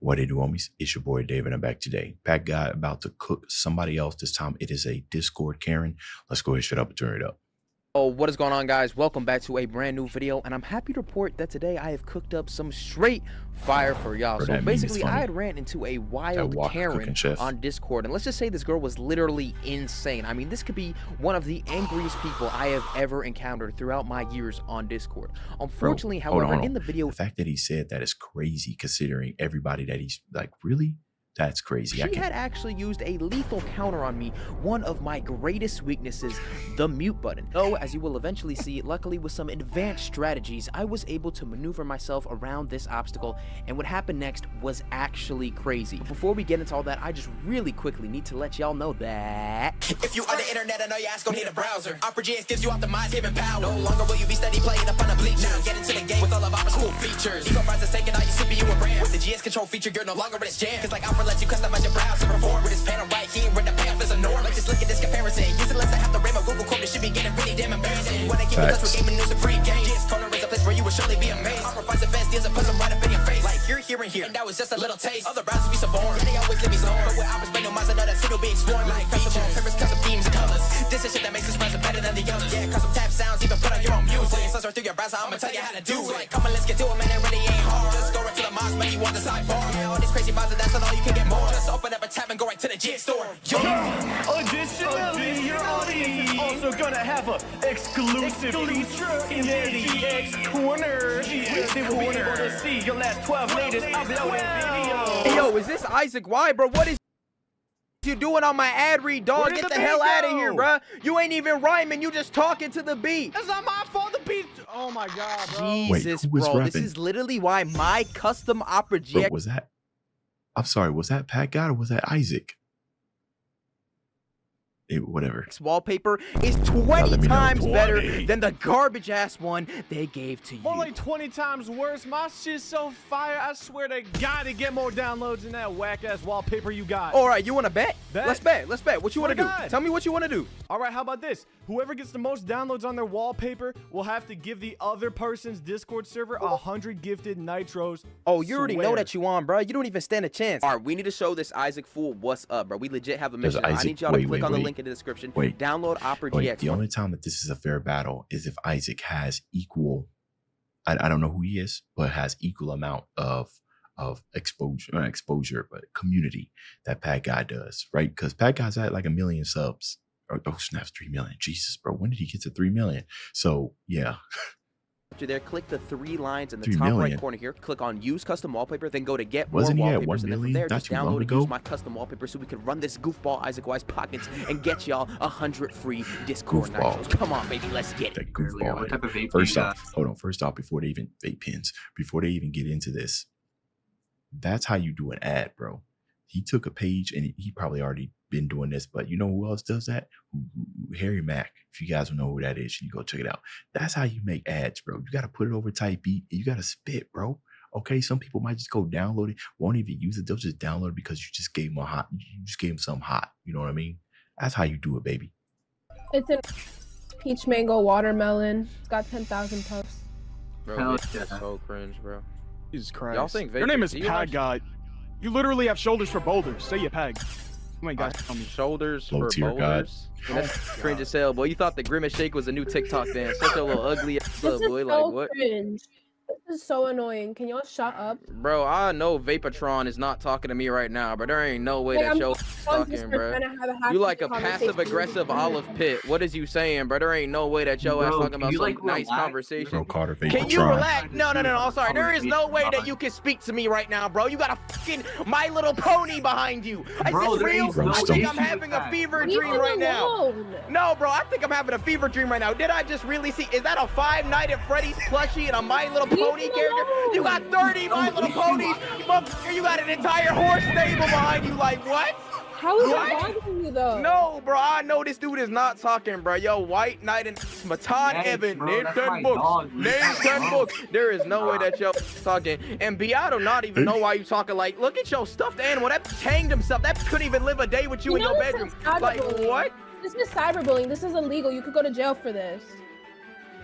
What it do, homies? It's your boy Dave, and I'm back today. Packgod about to cook somebody else. This time it is a Discord Karen. Let's go ahead and shut up and turn it up. Oh, what is going on, guys? Welcome back to a brand new video, and I'm happy to report that today I have cooked up some straight fire for y'all. So basically, I had ran into a wild Karen on Discord, and let's just say this girl was literally insane. I mean, this could be one of the angriest people I have ever encountered throughout my years on Discord. Unfortunately, however, in the video, the fact that he said that is crazy, considering everybody that he's like, really? That's crazy. She had actually used a lethal counter on me, one of my greatest weaknesses, the mute button. Though, as you will eventually see, luckily with some advanced strategies, I was able to maneuver myself around this obstacle, and what happened next was actually crazy. But before we get into all that, I just really quickly need to let y'all know that if you on the internet, I know your ass gonna need a browser. Opera GX gives you out the mind's giving power. No longer will you be steady playing up on the bleachers. Now get into the game with all of Opera's cool features. Eco prize is taking all your CPU and RAM. With the GX control feature, you're no longer in jam. Cause like Opera let you customize your browser and perform with his panel right here with the path is a norm. Let's just look at this comparison. Use it less I have the RAM of Google Chrome. This should be getting really damn embarrassing. When I keep in touch with gaming news and free games, GX Corner is a place where you will surely be amazed. Opera finds the best deals and puts them right up in your face. Like you're here and here, and that was just a little taste. Other browsers be so boring, and they always leave me alone. But with Opera's brand new minds, I know that it'll be explored. Like custom servers, custom themes, colors. This is shit that makes this browser better than the others. Yeah, custom tab sounds, even put on your own music. Slice right through your browser, I'ma tell you how to do it. Like, come on, let's get to it, man. It really ain't hard. Just go right to the mods, but you want the sidebar. Yeah, all these crazy mods, and that's all you can get more. Let's open up a tab and go right to the GX store. Yo. Additionally, your audience is also gonna have an exclusive feature in the GX Corner. Which they will be able to see your last 12 latest uploaded videos. Hey, yo, is this Isaac Wise, bro? What is you doing on my ad read, dog? Get the hell out of here, bro. You ain't even rhyming. You just talking to the beat. That's not my fault. The beat. Oh my God, bro. Jesus, wait, bro. Rapping? This is literally why my custom Opera GX. What was that? I'm sorry, was that Packgod or was that Isaac? It, whatever. This wallpaper is 20 times better than the garbage ass one they gave to you. Only 20 times worse. My shit's so fire. I swear to God, to get more downloads than that whack ass wallpaper you got. All right, you want to bet? Let's bet. Let's bet. What you want to do? Tell me what you want to do. All right, how about this? Whoever gets the most downloads on their wallpaper will have to give the other person's Discord server 100 gifted nitros. Oh, you already know that you on, bro. You don't even stand a chance. All right, we need to show this Isaac fool what's up, bro. We legit have a mission. I need y'all to click on the link in the description. Download Opera GX. The only time that this is a fair battle is if Isaac has equal, I don't know who he is, but has equal amount of exposure, not exposure, but community that Packgod does, right? Because Packgod's at like 1 million subs. Oh, snaps, 3 million. Jesus, bro. When did he get to 3 million? So, yeah. After there, click the 3 lines in the top right corner here. Click on Use Custom Wallpaper, then go to Get More Wallpapers. And then from there, just download and use my custom wallpaper so we can run this goofball Isaac Wise pockets and get y'all 100 free Discord nitros. Come on, baby. Let's get it. What type of vape first off, hold on. First off, before they even vape pins, before they even get into this, that's how you do an ad, bro. He took a page, and he probably already been doing this, but you know who else does that? Harry Mack. If you guys don't know who that is, you go check it out. That's how you make ads, bro. You got to put it over type beat. You got to spit, bro. Okay, some people might just go download it, won't even use it. They'll just download it because you just gave them a hot, you just gave them something hot. You know what I mean? That's how you do it, baby. It's a peach mango watermelon. It's got 10,000 puffs. Bro, that's so cringe, bro. Jesus Christ. Y'all think your name is Packgod? You literally have shoulders for boulders. Say you peg. Oh my gosh, shoulders for boulders. God. That's cringe as hell, boy. You thought the Grimace Shake was a new TikTok dance. Such a little ugly ass up, boy. So like what? Cringe. This is so annoying. Can y'all shut up? Bro, I know Vapotron is not talking to me right now, but there ain't no way that y'all talking, bro. You like a passive aggressive Olive Pit. What is you saying, bro? There ain't no way that y'all ass talking about some like nice conversation. Bro, Carter, can you relax? No. I'm sorry. There is no way that you can speak to me right now, bro. You got a fucking My Little Pony behind you. Is this real? I think I'm having a fever dream right now. No, bro. I think I'm having a fever dream right now. Did I just really see? Is that a Five Nights at Freddy's plushie and a My Little Pony? Pony character? You got 30 My Little Ponies, motherfucker. You got an entire horse stable behind you. Like what? How is that bothering you though? No, bro. I know this dude is not talking, bro. Yo, White Knight and Matan Evan. Bro, name 10 books. Dog, name 10 books. There is no way that y'all talking. And B, I do not even know why you talking. Like, look at your stuffed animal. That hanged himself. That couldn't even live a day with you in your bedroom. Like what? This is cyberbullying. This is illegal. You could go to jail for this.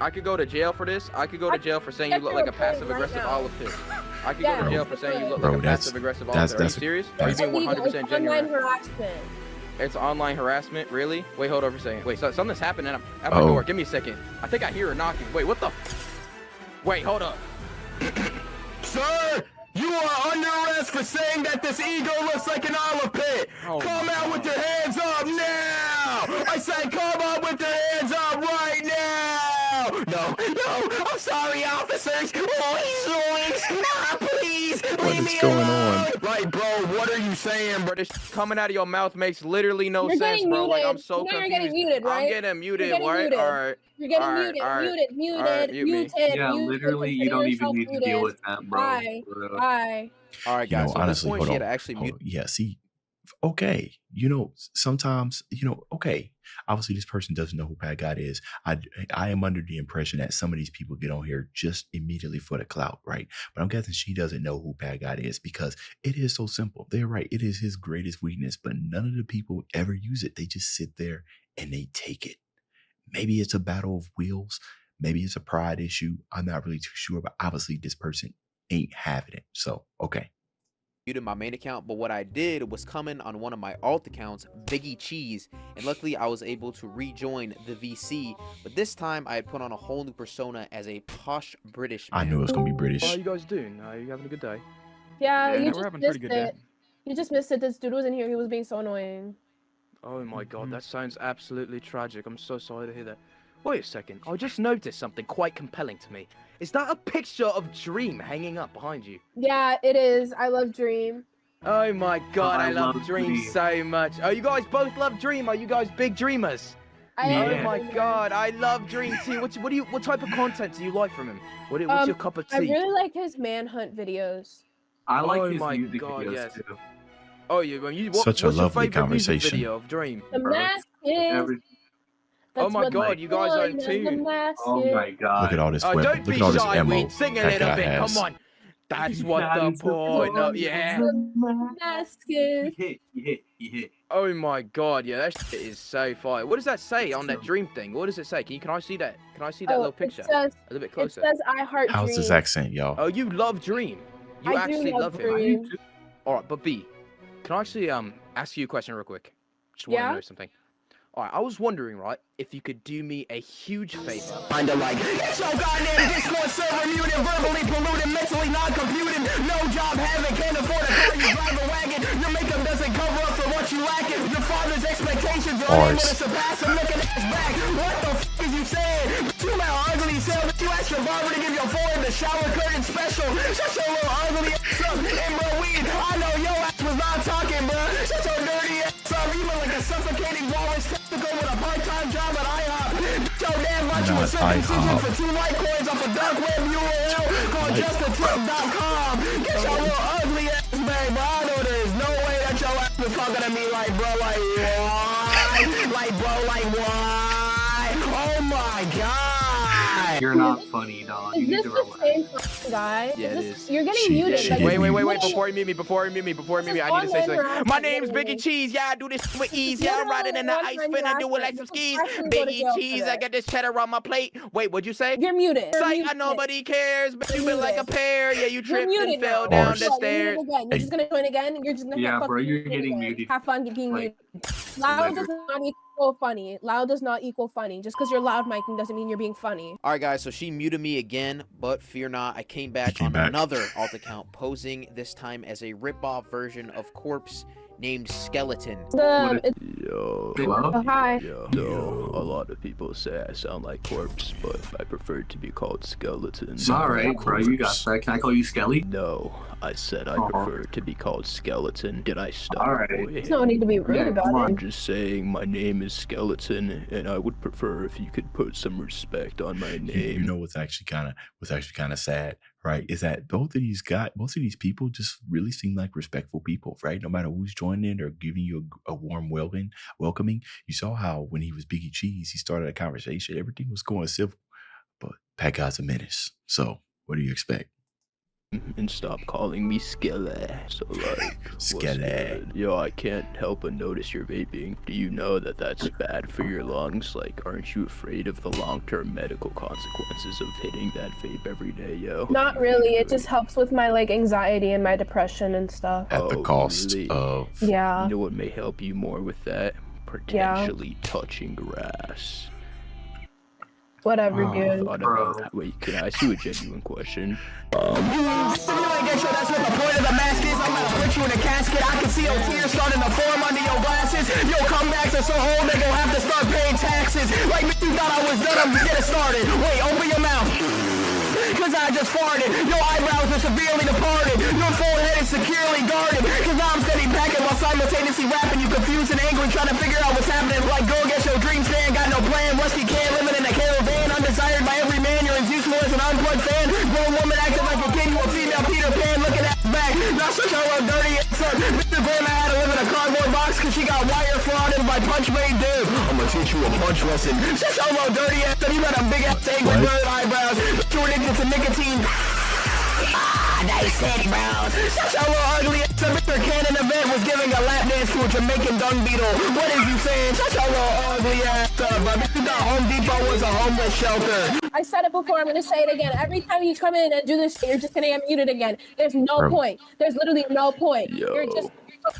I could go to jail for this. I could go to jail for saying you look like a passive aggressive Olive Pit. I could go to jail for saying you look like a passive aggressive officer. Are you serious? Are you being 100% genuine? Online harassment. It's online harassment, really? Wait, hold on for a second. Wait, so something's happening at my door. Give me a second. I think I hear her knocking. Wait, what the? Wait, hold up. Sir, you are under arrest for saying that this ego looks like an olive pit. Oh, come out with your hands up now! I said, come out with your hands up right now! No, I'm sorry, officers. Nah, please, leave me alone. Like, bro, what are you saying, bro? This coming out of your mouth makes literally no sense, bro. Like, I'm so confused. You're getting muted, right? I'm getting muted, right? All right. You're getting muted. Yeah, literally, you don't even need to deal with that, bro. Bye. All right, guys. Honestly, hold on. Yeah, see, okay. You know, sometimes, you know, okay. Obviously, this person doesn't know who Packgod is. I am under the impression that some of these people get on here just immediately for the clout, right? But I'm guessing she doesn't know who Packgod is because it is so simple. They're right. It is his greatest weakness, but none of the people ever use it. They just sit there and they take it. Maybe it's a battle of wills. Maybe it's a pride issue. I'm not really too sure, but obviously this person ain't having it. So, okay. Muted my main account, but what I did was come in on one of my alt accounts, Biggie Cheese, and luckily I was able to rejoin the VC, but this time I put on a whole new persona as a posh British man. I knew it was gonna be British. How are you guys doing? Are you having a good day? Yeah, you just missed it. You just missed it. This dude was in here. He was being so annoying. Oh my god, that sounds absolutely tragic. I'm so sorry to hear that. Wait a second. I just noticed something quite compelling to me. Is that a picture of Dream hanging up behind you? Yeah, it is. I love Dream. Oh my god, I love Dream so much. Oh, you guys both love Dream. Are you guys big dreamers? Oh my god, I love Dream too. What type of content do you like from him? What's your cup of tea? I really like his manhunt videos. I like his music videos too. Oh yeah, what's your favorite music video of Dream? The Mask is... That's you guys are in tune. Oh my god. Look at all this weapon. Don't be shy, we sing a little bit. Come on. That's what the point of, yeah. Oh my god, yeah, that shit is so fire. What does that say on that Dream thing? What does it say? Can I see that? Can I see that little picture? Says, a little bit closer. It says I heart Dream. How's his accent, y'all? Oh, you love Dream. You actually love him. Alright, but B, can I actually ask you a question real quick? Just want to know something. All right, I was wondering, right, if you could do me a huge favor. Kinda like, it's your goddamn Discord server muted, verbally polluted, mentally non-computing, no job having, can't afford a car, you drive a wagon, your makeup doesn't cover up for what you lacking, your father's expectations are unable to surpass him, look at his back, what the f*** is you saying? You my ugly self, you asked your barber to give your forehead the shower curtain special, shut your little ugly ass up, and bro, weed, I know your ass was not talking, bro, shut your dirty ass up, you look like a suffocating walrus. You're not funny, dog. You need to relax. Guy? Yeah, this, you're getting muted. Like, wait. Before you mute me, I need to say something. My name's Biggie Cheese. Yeah, I do this with ease. Yeah, I'm riding in the ice when I do it like some skis. Biggie Cheese, I got this cheddar on my plate. Wait, what'd you say? You're muted. It's like nobody cares, but you've been like a pear. Yeah, you tripped and fell down the stairs. You're just gonna join again. You're just gonna have fun. Yeah, bro, you're getting muted. Have fun getting muted. Loud does not equal funny. Loud does not equal funny. Just because you're loud micing doesn't mean you're being funny. All right, guys. So she muted me again, but fear not, I came back another alt account, posing this time as a ripoff version of Corpse named Skeleton. Yo, a lot of people say I sound like Corpse, but I prefer to be called Skeleton. Alright, bro, you got that. Can I call you Skelly? No, I said I prefer to be called Skeleton. Did I stop? Alright. There's no need to be rude about it. I'm just saying my name is Skeleton, and I would prefer if you could put some respect on my name. You know what's actually kind of sad, right, is that both of these people just really seem like respectful people, right? No matter who's joining or giving you a warm welcoming. You saw how when he was Biggie Cheese, he started a conversation. Everything was going civil, but Packgod's a menace. So what do you expect? and stop calling me Skelly. So like, Skelly. Yo, I can't help but notice you're vaping. Do you know that that's bad for your lungs? Like, aren't you afraid of the long-term medical consequences of hitting that vape every day, yo? Not really. It just helps with my like anxiety and my depression and stuff. At the cost of. Yeah. You know what may help you more with that? Potentially touching grass. Whatever, dude. Wait, can I ask you a genuine question? That's what the point of the mask is. I'm gonna put you in a casket. I can see your tears starting to form under your glasses. Your comebacks are so old they're gonna have to start paying taxes. Like, you thought I was done, I'm just getting started. Wait, open your mouth. Cause I just farted. Your eyebrows are severely departed. Your forehead is securely guarded. Cause I'm steady packing while simultaneously rapping. You confused and angry, trying to figure out what's happening. Like, go get your dreams, stand, got no plan. Rusty can, living in a caravan. Undesired by every man, you're as useful as an unplugged fan. Grown woman acting like a kid, you a female Peter Pan. Looking at back, not such a little dirty son. Mr. Grandma had to live in a cardboard box cause she got wire fraud and by punch made dude. I'ma teach you a punch lesson. Such a little dirty ass, you got a big ass angry nerd eyebrows. You're addicted to nicotine. Nice head, bro. Such a little ugly ass. Mr. Cannon event was giving a lap dance to a Jamaican dung beetle. What is you saying? Such a little ugly ass, bro. You thought Home Depot was a homeless shelter. I said it before. I'm going to say it again. Every time you come in and do this shit, you're just going to get muted again. There's no point. There's literally no point. Yo. You're just...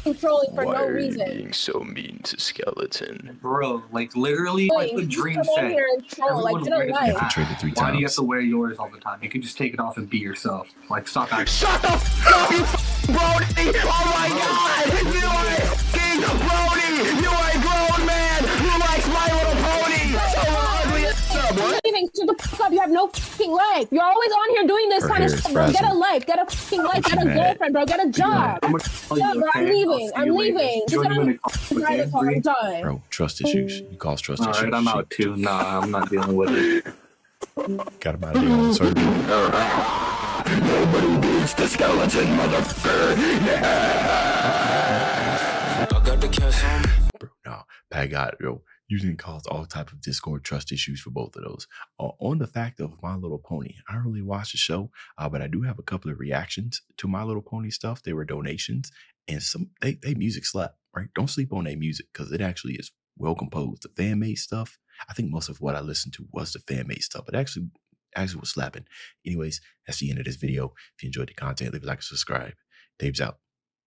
controlling for no reason. Why are you being so mean to Skeleton? Bro, like literally, like the Dream said, everyone wears that. Why do you have to wear yours all the time? You can just take it off and be yourself. Like, stop acting. Shut the f*** up, you f***ing brody! Oh my god! You are a f***ing brody! You are a grown man who likes My Little Pony! So ugly as f***. What? Shut the f*** up, you have no f***ing life! You're always on here doing this kind of stuff, bro. Get a life! Get a f***ing life! Get a girlfriend, bro! Get a job! Yeah, bro, I'm leaving! I'm leaving! I'm done! Bro, trust issues. You cause trust issues. Alright, I'm out too. Nah, I'm not dealing with it. Got him out of the surgery. Nobody needs the Skeleton, motherfucker! Yeah! I got the kiss on. Bro, nah. Packgod, yo. You can cause all type of Discord trust issues for both of those. On the fact of My Little Pony, I don't really watch the show, but I do have a couple of reactions to My Little Pony stuff. They were donations, and some they music slap, right? Don't sleep on their music because it actually is well composed. The fan made stuff, I think most of what I listened to was the fan made stuff, but actually was slapping. Anyways, that's the end of this video. If you enjoyed the content, leave a like and subscribe. Dave's out.